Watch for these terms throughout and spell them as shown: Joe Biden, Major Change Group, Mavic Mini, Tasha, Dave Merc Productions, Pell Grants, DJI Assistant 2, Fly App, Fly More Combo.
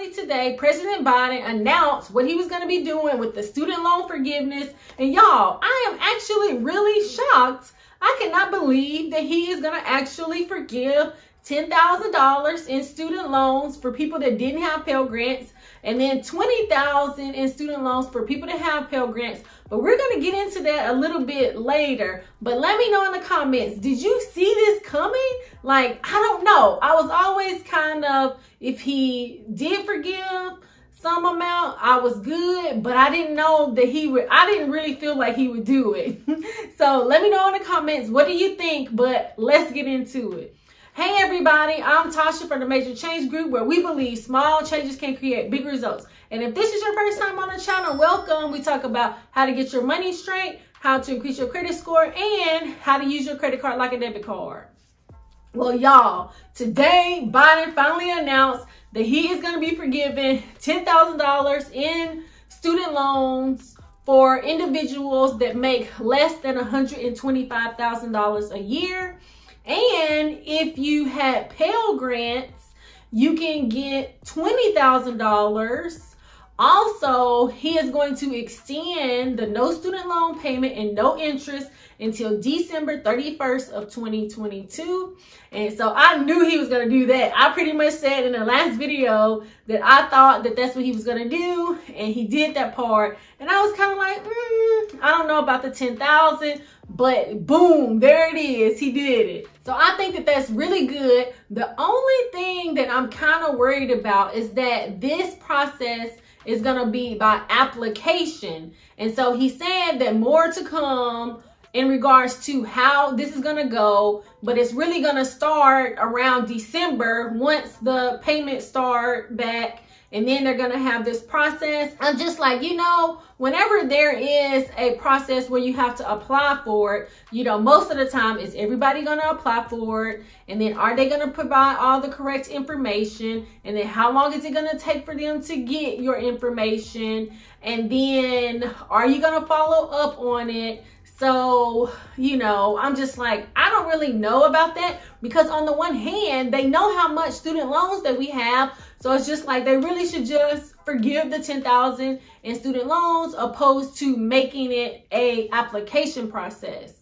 finally today, President Biden announced what he was going to be doing with the student loan forgiveness. And y'all, I am actually really shocked. I cannot believe that he is going to actually forgive $10,000 in student loans for people that didn't have Pell Grants, and then $20,000 in student loans for people that have Pell Grants. But we're going to get into that a little bit later. But let me know in the comments, did you see this coming? Like, I don't know. I was always kind of, if he did forgive some amount, I was good, but I didn't know that he would, I didn't really feel like he would do it. So let me know in the comments, what do you think? But let's get into it. Hey everybody, I'm Tasha from the Major Change Group, where we believe small changes can create big results. And if this is your first time on the channel, welcome. We talk about how to get your money straight, how to increase your credit score, and how to use your credit card like a debit card. Well, y'all, today Biden finally announced that he is going to be forgiving $10,000 in student loans for individuals that make less than $125,000 a year. And if you had Pell Grants, you can get $20,000. Also, he is going to extend the no student loan payment and no interest until December 31st of 2022. And so I knew he was going to do that. I pretty much said in the last video that I thought that that's what he was going to do, and he did that part. And I was kind of like, I don't know about the $10,000, but boom, there it is. He did it. So I think that that's really good. The only thing that I'm kind of worried about is that this process is going to be by application. And so he said that more to come in regards to how this is gonna go, but it's really gonna start around December once the payments start back, and then they're gonna have this process. I'm just like, you know, whenever there is a process where you have to apply for it, you know, most of the time, is everybody gonna apply for it? And then are they gonna provide all the correct information? And then how long is it gonna take for them to get your information? And then are you gonna follow up on it? So, you know, I'm just like, I don't really know about that, because on the one hand, they know how much student loans that we have. So it's just like, they really should just forgive the $10,000 in student loans, opposed to making it a application process.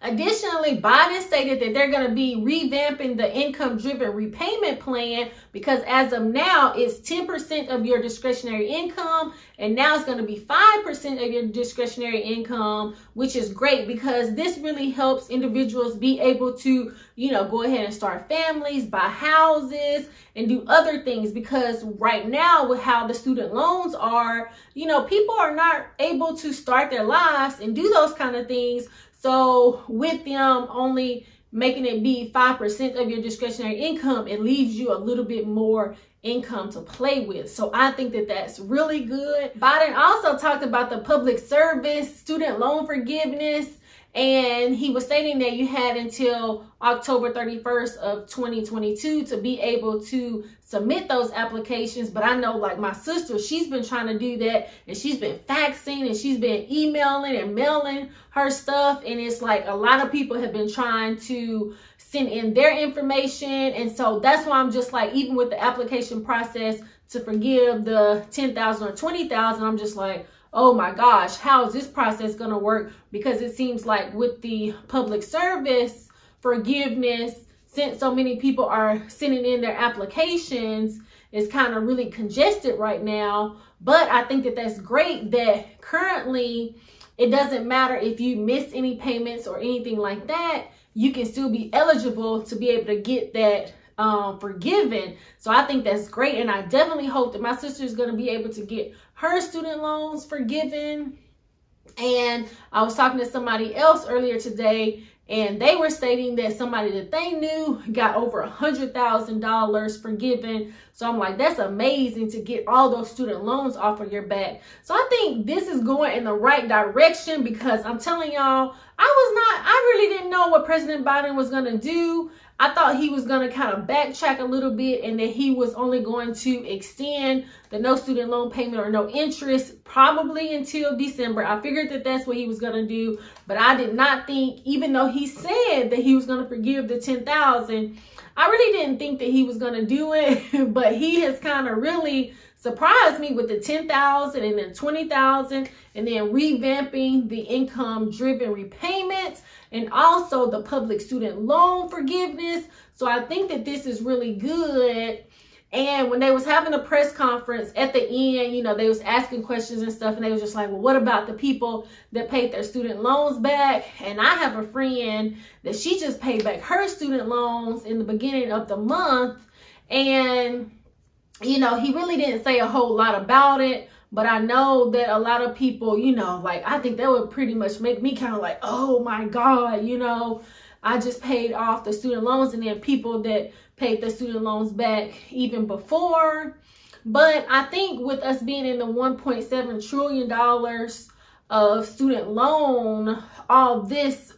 Additionally, Biden stated that they're going to be revamping the income-driven repayment plan, because as of now, it's 10% of your discretionary income, and now it's going to be 5% of your discretionary income, which is great, because this really helps individuals be able to, you know, go ahead and start families, buy houses, and do other things. Because right now, with how the student loans are, you know, people are not able to start their lives and do those kind of things. So with them only making it be 5% of your discretionary income, it leaves you a little bit more income to play with. So I think that that's really good. Biden also talked about the public service student loan forgiveness, and he was stating that you had until October 31st of 2022 to be able to submit those applications. But I know, like, my sister, she's been trying to do that, and she's been faxing, and she's been emailing and mailing her stuff. And it's like a lot of people have been trying to send in their information. And so that's why I'm just like, even with the application process to forgive the $10,000 or $20,000, I'm just like, oh my gosh, how is this process going to work? Because it seems like with the public service forgiveness, since so many people are sending in their applications, it's kind of really congested right now. But I think that that's great that currently it doesn't matter if you miss any payments or anything like that. You can still be eligible to be able to get that forgiven. So I think that's great. And I definitely hope that my sister is going to be able to get her student loans forgiven. And I was talking to somebody else earlier today, and they were stating that somebody that they knew got over $100,000 forgiven. So I'm like, that's amazing to get all those student loans off of your back. So I think this is going in the right direction, because I'm telling y'all, I really didn't know what President Biden was going to do. I thought he was going to kind of backtrack a little bit, and that he was only going to extend the no student loan payment or no interest probably until December. I figured that that's what he was going to do, but I did not think, even though he said that he was going to forgive the $10,000, I really didn't think that he was going to do it, but he has kind of really surprised me with the 10,000 and then 20,000 and then revamping the income driven repayments and also the public student loan forgiveness. So I think that this is really good. And when they was having a press conference at the end, you know, they was asking questions and stuff, and they was just like, well, what about the people that paid their student loans back? And I have a friend that she just paid back her student loans in the beginning of the month. And, you know, he really didn't say a whole lot about it. But I know that a lot of people, you know, like, I think that would pretty much make me kind of like, oh my God, you know, I just paid off the student loans. And then people that paid the student loans back even before. But I think with us being in the $1.7 trillion of student loan, all this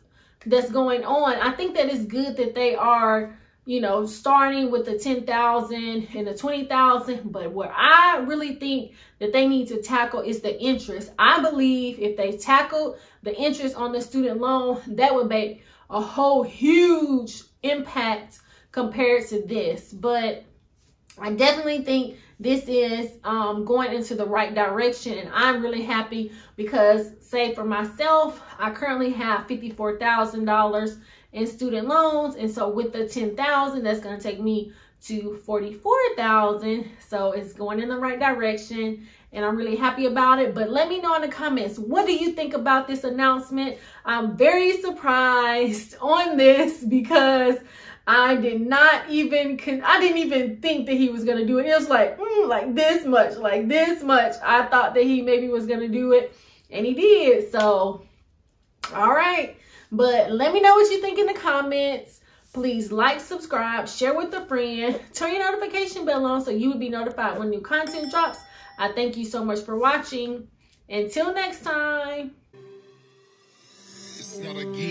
that's going on, I think that it's good that they are, you know, starting with the 10,000 and the 20,000. But what I really think that they need to tackle is the interest. I believe if they tackle the interest on the student loan, that would make a whole huge impact compared to this. But I definitely think this is going into the right direction, and I'm really happy because, say for myself, I currently have $54,000 in student loans, and so with the 10,000, that's going to take me to 44,000. So it's going in the right direction, and I'm really happy about it. But let me know in the comments, what do you think about this announcement? I'm very surprised on this because I didn't even think that he was going to do it. It was like this much, I thought that he maybe was going to do it, and he did. So, all right. But let me know what you think in the comments. Please like, subscribe, share with a friend, turn your notification bell on so you will be notified when new content drops. I thank you so much for watching. Until next time. It's not a game.